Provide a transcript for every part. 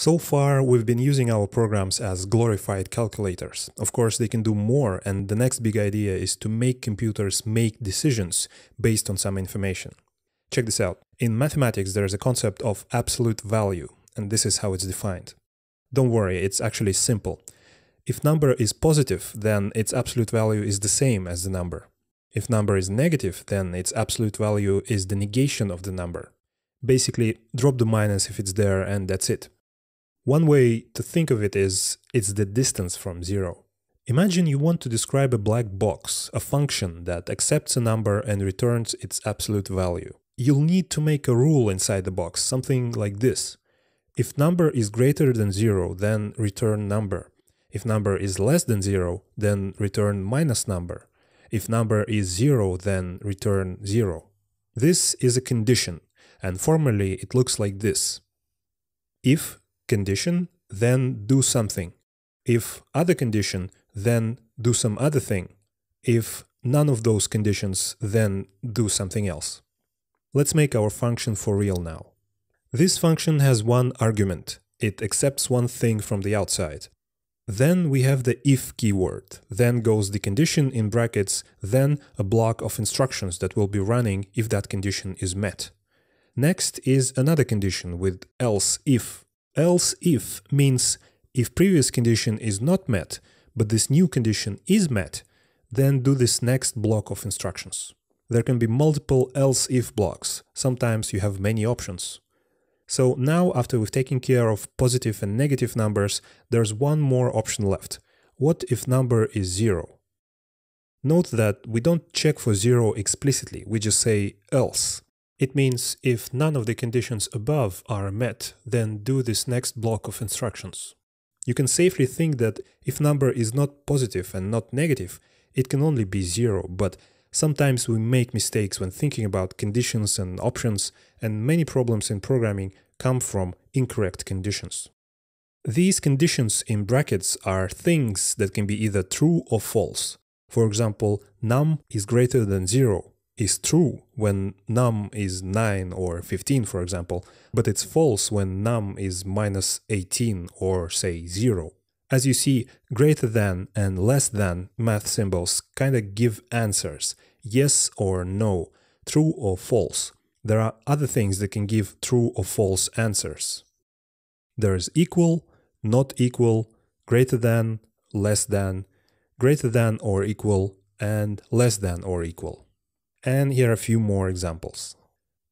So far, we've been using our programs as glorified calculators. Of course, they can do more, and the next big idea is to make computers make decisions based on some information. Check this out. In mathematics, there is a concept of absolute value, and this is how it's defined. Don't worry, it's actually simple. If number is positive, then its absolute value is the same as the number. If number is negative, then its absolute value is the negation of the number. Basically, drop the minus if it's there, and that's it. One way to think of it is, it's the distance from zero. Imagine you want to describe a black box, a function that accepts a number and returns its absolute value. You'll need to make a rule inside the box, something like this. If number is greater than zero, then return number. If number is less than zero, then return minus number. If number is zero, then return zero. This is a condition, and formally it looks like this. If condition, then do something. If other condition, then do some other thing. If none of those conditions, then do something else. Let's make our function for real now. This function has one argument. It accepts one thing from the outside. Then we have the if keyword. Then goes the condition in brackets, then a block of instructions that will be running if that condition is met. Next is another condition with else if. Else if means if previous condition is not met, but this new condition is met, then do this next block of instructions. There can be multiple else if blocks. Sometimes you have many options. So now, after we've taken care of positive and negative numbers, there's one more option left. What if number is zero? Note that we don't check for zero explicitly, we just say else. It means if none of the conditions above are met, then do this next block of instructions. You can safely think that if number is not positive and not negative, it can only be zero, but sometimes we make mistakes when thinking about conditions and options, and many problems in programming come from incorrect conditions. These conditions in brackets are things that can be either true or false. For example, num is greater than zero is true when num is 9 or 15, for example, but it's false when num is minus 18 or, say, 0. As you see, greater than and less than math symbols kinda give answers, yes or no, true or false. There are other things that can give true or false answers. There's equal, not equal, greater than, less than, greater than or equal, and less than or equal. And here are a few more examples.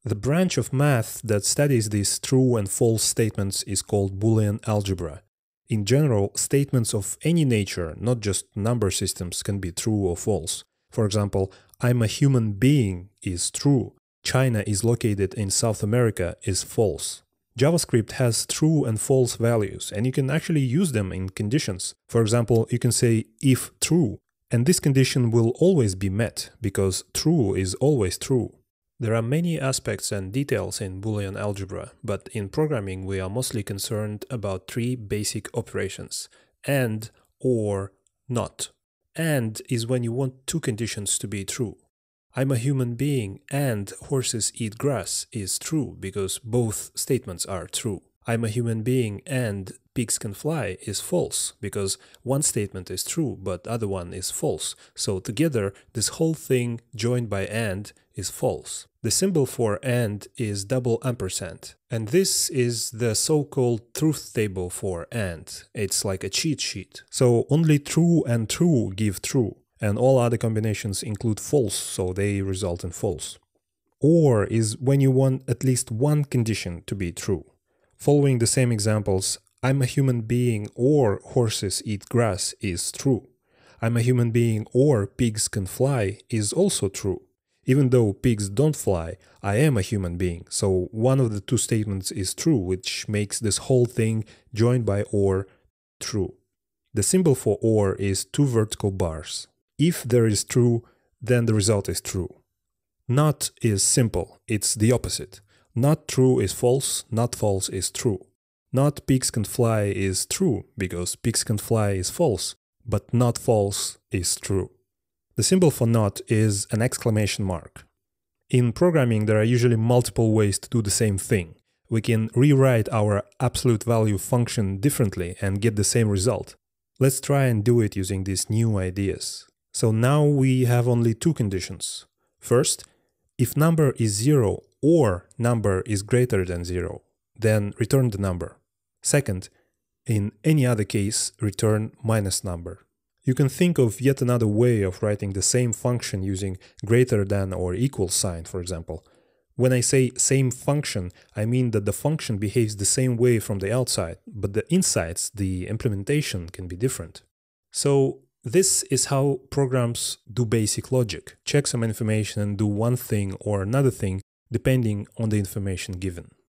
The branch of math that studies these true and false statements is called Boolean algebra. In general, statements of any nature, not just number systems, can be true or false. For example, I'm a human being is true, China is located in South America is false. JavaScript has true and false values, and you can actually use them in conditions. For example, you can say if true. And this condition will always be met, because true is always true. There are many aspects and details in Boolean algebra, but in programming we are mostly concerned about three basic operations: and, or, not. And is when you want two conditions to be true. I'm a human being and horses eat grass is true, because both statements are true. I'm a human being and pigs can fly is false, because one statement is true but other one is false, so together this whole thing joined by and is false. The symbol for and is $., and this is the so-called truth table for and. It's like a cheat sheet. So only true and true give true, and all other combinations include false, so they result in false. Or is when you want at least one condition to be true. Following the same examples, I'm a human being or horses eat grass is true. I'm a human being or pigs can fly is also true. Even though pigs don't fly, I am a human being, so one of the two statements is true, which makes this whole thing joined by or true. The symbol for or is two vertical bars. If there is true, then the result is true. Not is simple, it's the opposite. Not true is false, not false is true. Not pigs can fly is true, because pigs can fly is false, but not false is true. The symbol for not is an exclamation mark. In programming, there are usually multiple ways to do the same thing. we can rewrite our absolute value function differently and get the same result. Let's try and do it using these new ideas. So now we have only two conditions. First, if number is 0 or number is greater than 0, then return the number. Second, in any other case, return minus number. You can think of yet another way of writing the same function using greater than or equal sign, for example. When I say same function, I mean that the function behaves the same way from the outside, but the insides, the implementation, can be different. So this is how programs do basic logic. Check some information and do one thing or another thing depending on the information given.